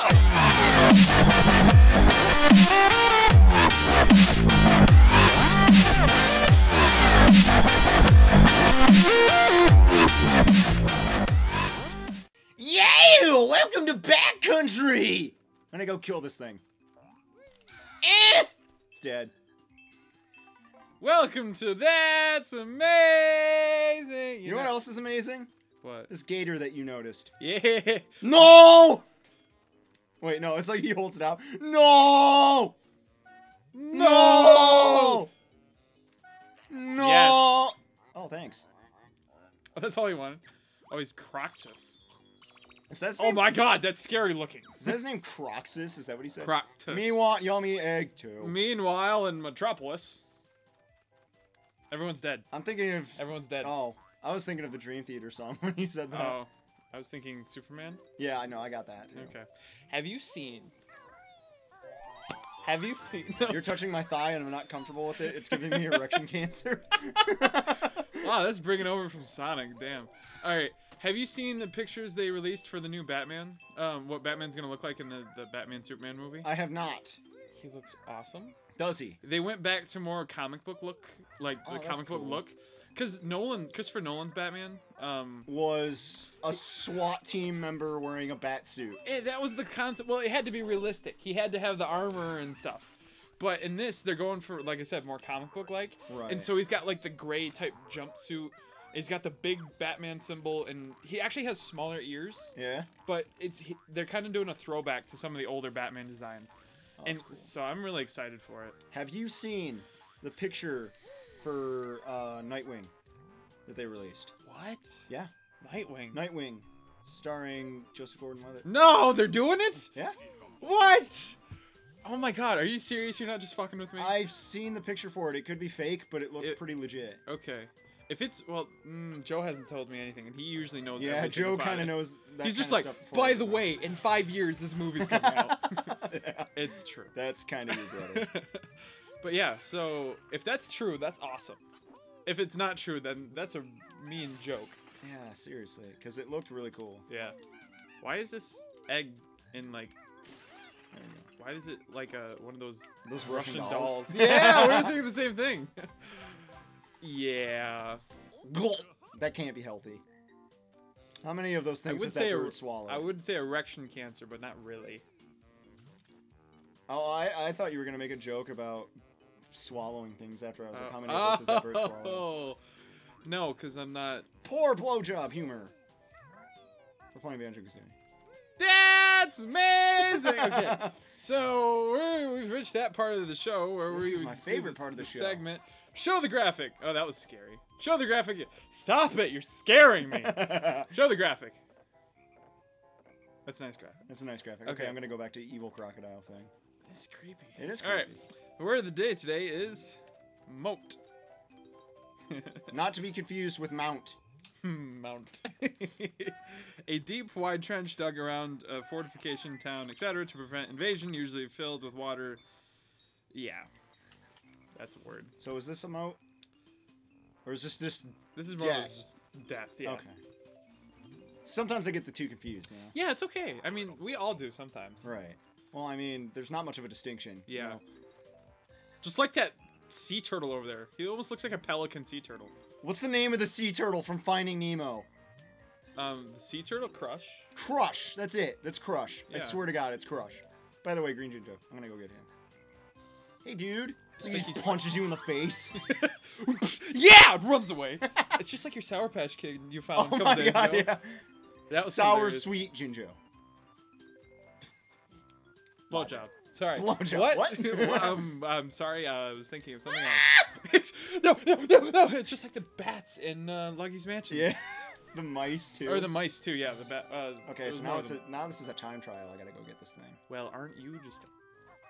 Yeah! Welcome to Backcountry! I'm gonna go kill this thing. It's dead. Welcome to That's Amazing! You know what else is amazing? What? This gator that you noticed. Yeah! No! Wait, no, it's like he holds it out. No! No! No! Yes. Oh, thanks. Oh, that's all he wanted. Oh, he's Croctus. Is that his name? Oh my god, that's scary looking. Is that his name Croxus? Is that what he said? Croctus. Me want yummy egg too. Meanwhile, in Metropolis, everyone's dead. I'm thinking of... Everyone's dead. Oh, I was thinking of the Dream Theater song when you said that. Oh, I was thinking Superman? Yeah, I know, I got that. Too. Okay. Have you seen... No. You're touching my thigh and I'm not comfortable with it. It's giving me erection cancer. Wow, that's bringing over from Sonic. Damn. All right. Have you seen the pictures they released for the new Batman? What Batman's going to look like in the Batman Superman movie? I have not. He looks awesome. Does he? They went back to more comic book look, like the comic book look. Because Christopher Nolan's Batman was a SWAT team member wearing a bat suit. That was the concept. Well, it had to be realistic. He had to have the armor and stuff. But in this, they're going for, like I said, more comic book-like. Right. And so he's got, like, the gray type jumpsuit. He's got the big Batman symbol, and he actually has smaller ears. Yeah. But they're kind of doing a throwback to some of the older Batman designs. Oh, and cool. So I'm really excited for it. Have you seen the picture for Nightwing that they released? What? Yeah. Nightwing. Nightwing, starring Joseph Gordon-Levitt. No, they're doing it? Yeah. What? Oh my god, are you serious? You're not just fucking with me? I've seen the picture for it. It could be fake, but it looked pretty legit. Okay. If it's, well, Joe hasn't told me anything, and he usually knows everything about it. Yeah, Joe kind of knows that. He's just like, by the way, in 5 years, this movie's coming out. Yeah. It's true. That's kind of your brother. But yeah, so if that's true, that's awesome. If it's not true, then that's a mean joke. Yeah, seriously, because it looked really cool. Yeah. Why is this egg in, like... I don't know. Why is it like one of those Russian dolls? Yeah, we're thinking the same thing. Yeah. That can't be healthy. How many of those things does that bird swallow? I would say erection cancer, but not really. Oh, I thought you were going to make a joke about swallowing things after I was like, how many of those does that bird swallow? No, because I'm not... Poor blowjob humor. We're playing Banjo-Kazooie. That's amazing! Okay, so we've reached that part of the show where this is my favorite part of the show. Segment. Show the graphic! Oh, that was scary. Show the graphic! Stop it! You're scaring me! Show the graphic. That's a nice graphic. That's a nice graphic. Okay, I'm gonna go back to evil crocodile thing. It's creepy. It is creepy. Alright, the word of the day today is... moat. Not to be confused with mount. Mount. A deep, wide trench dug around a fortification town, etc., to prevent invasion, usually filled with water. Yeah. That's a word. So is this a moat? Or is this just This is more of just death, yeah. Okay. Sometimes I get the two confused, you know? Yeah, it's okay. I mean, we all do sometimes. Right. Well, I mean, there's not much of a distinction. Yeah. You know? Just like that sea turtle over there. He almost looks like a pelican sea turtle. What's the name of the sea turtle from Finding Nemo? The sea turtle? Crush? Crush! That's it. That's Crush. Yeah. I swear to God, it's Crush. By the way, Green Jinjo. I'm gonna go get him. Hey, dude. He just punches you in the face. Yeah! Runs away. It's just like your Sour Patch Kid you found a couple days ago. Yeah. That was Sour hilarious. Sweet Jinjo. Blowjob. Sorry. Blowjob. What? I'm sorry. I was thinking of something else. No. It's just like the bats in Luigi's Mansion. Yeah. The mice too. Or the mice too. Yeah. The bat. Okay. So now this is a time trial. I gotta go get this thing. Well, aren't you just a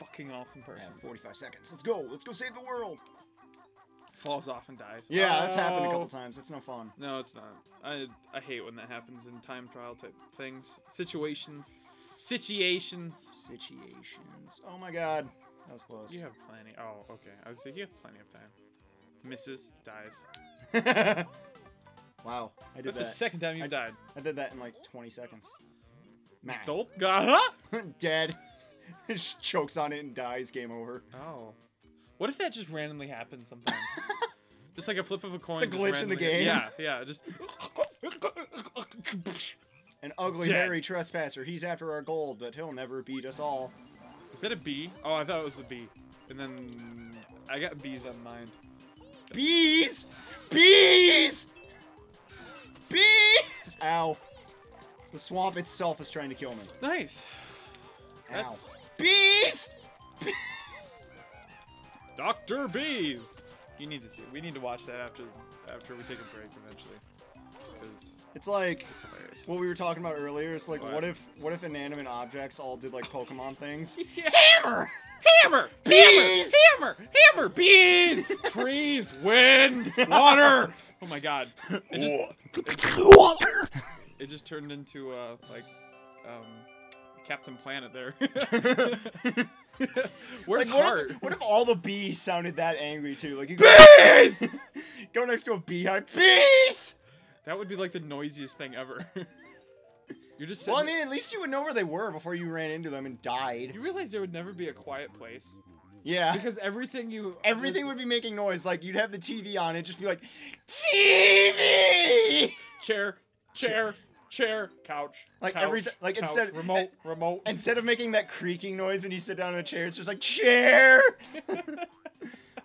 fucking awesome person? Yeah, 45 seconds. Let's go. Let's go save the world. Falls off and dies. Yeah, that's happened a couple times. That's no fun. No, it's not. I hate when that happens in time trial type things, situations. Oh my god. That was close. You have plenty. Oh, okay. I was like, you have plenty of time. Misses, dies. Wow. I did that. That's the second time you've died. I did that in like 20 seconds. Matt. Dope. Dead. Just chokes on it and dies. Game over. Oh. What if that just randomly happens sometimes? Just like a flip of a coin. It's a glitch in the game. Yeah, yeah. Just an ugly, hairy trespasser. He's after our gold, but he'll never beat us all. Is that a bee? Oh, I thought it was a bee. And then I got bees on mine. Bees! Bees! Bees! Ow. The swamp itself is trying to kill me. Nice. Ow. That's... Bees! Bees! Dr. Bees! You need to see it. We need to watch that after we take a break eventually. Because it's like it's what we were talking about earlier. It's like what if inanimate objects all did like Pokemon things? Yeah. Hammer! Hammer! Bees! Hammer! Hammer! Hammer! Bees! Trees! Wind! Water! Oh my god. It just water! It just turned into like Captain Planet there. Where's like, heart? What if all the bees sounded that angry too? Like you bees! Go next to a beehive. Bees! That would be like the noisiest thing ever. You're just well, I mean, at least you would know where they were before you ran into them and died. You realize there would never be a quiet place. Yeah. Because everything would be making noise. Like you'd have the TV on, it just be like TV. Chair. Chair, couch, like couch, every like couch, instead remote. Instead of making that creaking noise when you sit down in a chair, it's just like chair.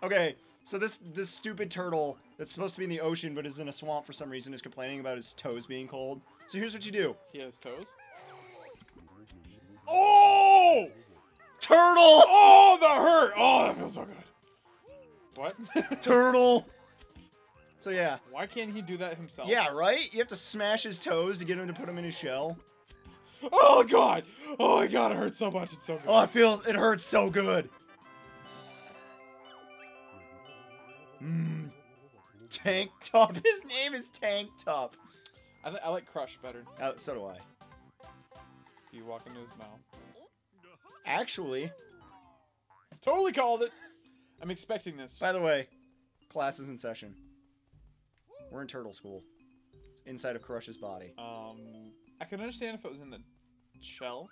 Okay, so this stupid turtle that's supposed to be in the ocean but is in a swamp for some reason is complaining about his toes being cold. So here's what you do. He has toes. Oh, turtle! Oh, that hurt! Oh, that feels so good. What? Turtle. So yeah. Why can't he do that himself? Yeah, right? You have to smash his toes to get him to put him in his shell. Oh god! Oh my god, it hurts so much, it's so good. Oh, it hurts so good. Tank Top. His name is Tank Top. I like Crush better. So do I. You walk into his mouth. Actually. Totally called it. I'm expecting this. By the way, class is in session. We're in turtle school. It's inside of Crush's body. I can understand if it was in the shell.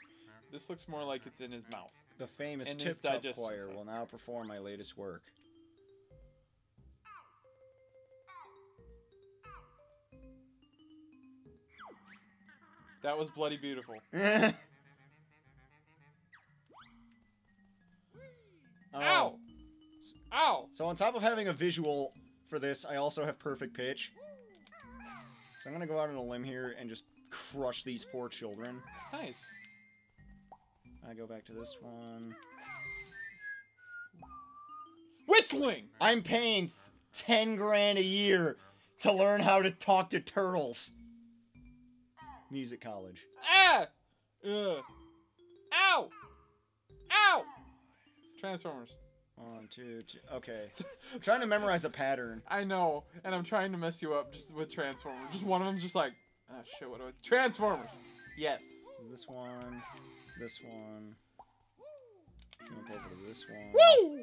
This looks more like it's in his mouth. The famous Tip Top Choir will now perform my latest work. That was bloody beautiful. Ow! Ow! So on top of having a visual... for this, I also have perfect pitch. So I'm gonna go out on a limb here and just crush these poor children. Nice. I go back to this one. Whistling! I'm paying 10 grand a year to learn how to talk to turtles. Music college. Ah! Ugh. Ow! Ow! Transformers. 1, 2, 3. Okay. I'm trying to memorize a pattern. I know, and I'm trying to mess you up just with Transformers. Just one of them's just like, oh shit, what do I... Transformers! Yes. So this one. Jump over to this one. Woo!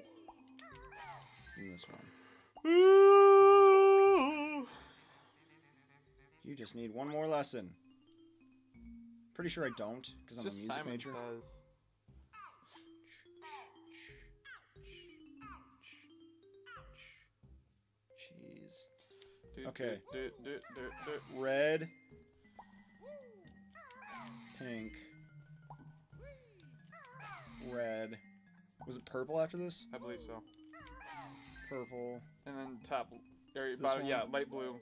And this one. Ooh. You just need one more lesson. Pretty sure I don't, because I'm a music major. Okay. Red. Pink. Red. Was it purple after this? I believe so. Purple. And then top. Or bottom, yeah, light blue.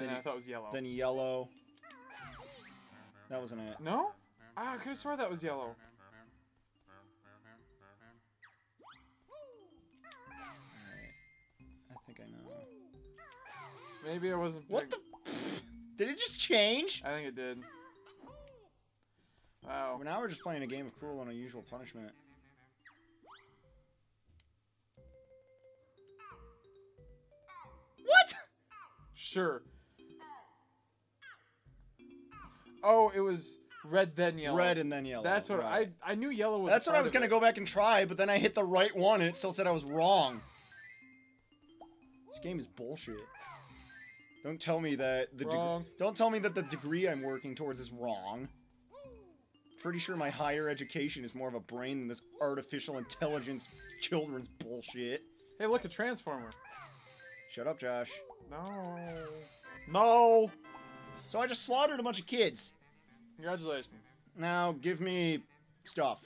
And then I thought it was yellow. Then yellow. That wasn't it. No? Ah, I could have sworn that was yellow. Maybe I wasn't. What the? Did it just change? I think it did. Wow. Well, now we're just playing a game of cruel and unusual punishment. What? Sure. Oh, it was red then yellow. Red and then yellow. That's what right. I knew yellow was. That's what I was gonna go back and try, but then I hit the right one and it still said I was wrong. This game is bullshit. Don't tell me that the degree I'm working towards is wrong. Pretty sure my higher education is more of a brain than this artificial intelligence children's bullshit. Hey, look, a Transformer. Shut up, Josh. No. No! So I just slaughtered a bunch of kids. Congratulations. Now, give me stuff.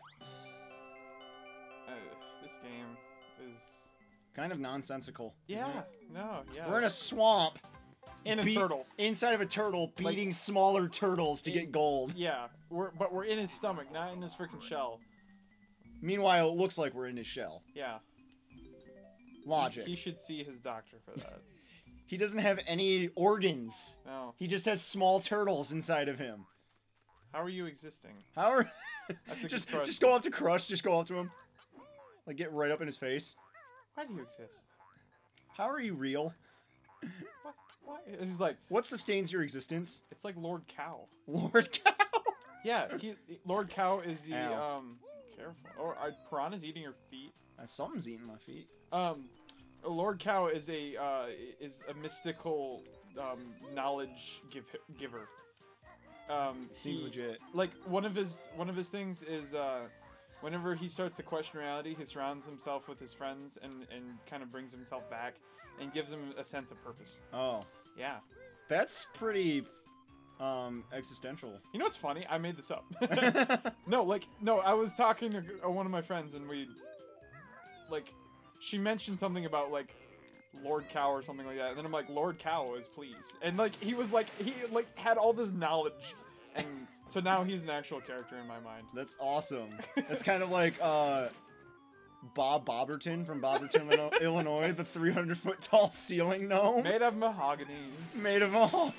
This game is... kind of nonsensical. Yeah. No, yeah. We're in a swamp. In a turtle. Inside of a turtle, beating like, smaller turtles to get gold. Yeah, but we're in his stomach, not in his freaking shell. Meanwhile, it looks like we're in his shell. Yeah. Logic. He should see his doctor for that. He doesn't have any organs. No. He just has small turtles inside of him. How are you existing? How are... That's a just go up to Crush, just go up to him. Like, get right up in his face. Why do you exist? How are you real? What? He's like, what sustains your existence? It's like Lord Cow. Lord Cow? Yeah, Lord Cow is the, careful. Or are piranhas eating your feet? Something's eating my feet. Lord Cow is a mystical, knowledge giver. Seems legit. Like, one of his things is, whenever he starts to question reality, he surrounds himself with his friends and kind of brings himself back and gives him a sense of purpose. Oh. Yeah. That's pretty existential. You know what's funny? I made this up. No, I was talking to one of my friends and we, like, she mentioned something about, like, Lord Cow or something like that. And then I'm like, Lord Cow is please. And, like, he was like, he, like, had all this knowledge. And so now he's an actual character in my mind. That's awesome. That's kind of like Bob Bobberton from Bobberton, Illinois, the 300-foot-tall ceiling gnome. Made of mahogany. Made of mahogany.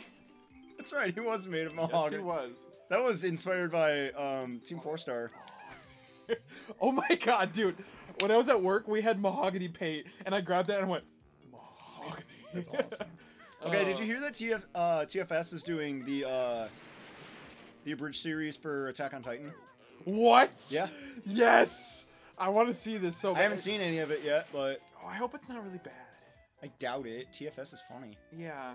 That's right, he was made of mahogany. Yes, he was. That was inspired by Team 4 Star. Oh my god, dude. When I was at work, we had mahogany paint, and I grabbed that and I went, mahogany. That's awesome. Okay, did you hear that TFS is doing the abridged series for Attack on Titan? What? Yeah. Yes! I want to see this so bad. I haven't seen any of it yet, but... oh, I hope it's not really bad. I doubt it. TFS is funny. Yeah.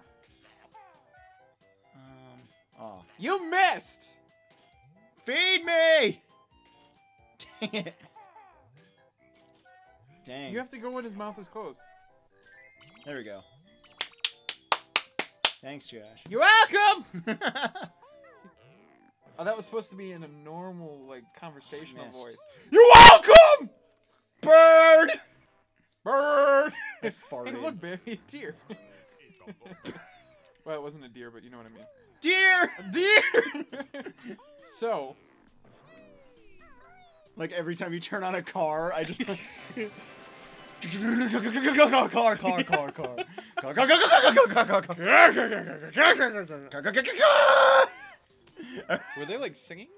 Oh. You missed! Feed me! Dang it. Dang. You have to go when his mouth is closed. There we go. Thanks, Josh. You're welcome! Oh, that was supposed to be in a normal, like, conversational voice. You're welcome! Bird! Bird! I farted. Hey, look, baby, a deer. Well, it wasn't a deer, but you know what I mean. Deer! A deer! So. Like, every time you turn on a car, I just... Car. Were they like singing?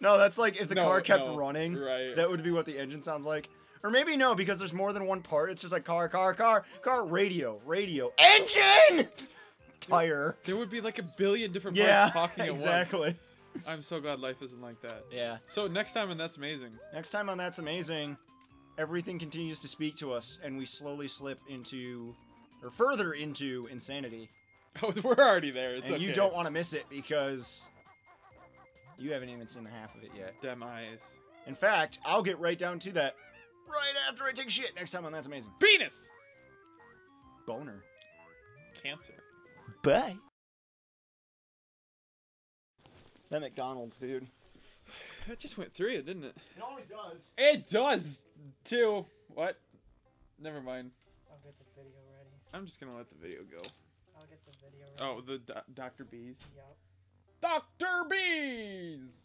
No, that's like if the car kept running, right. That would be what the engine sounds like. Or maybe no, because there's more than one part. It's just like car, radio, engine, tire. There would be like a billion different parts talking at once. Exactly. I'm so glad life isn't like that. Yeah. So next time on That's Amazing. Next time on That's Amazing, everything continues to speak to us and we slowly slip into, or further into, insanity. Oh, we're already there. It's okay. You don't want to miss it because you haven't even seen the half of it yet. Demise. In fact, I'll get right down to that right after I take shit next time on That's Amazing. Penis! Boner. Cancer. Bye. That McDonald's, dude. That just went through you, didn't it? It always does. It does, too. What? Never mind. I'll get the video ready. I'm just going to let the video go. I'll get the video right. Oh, the Dr. Bees? Yep. Dr. Bees!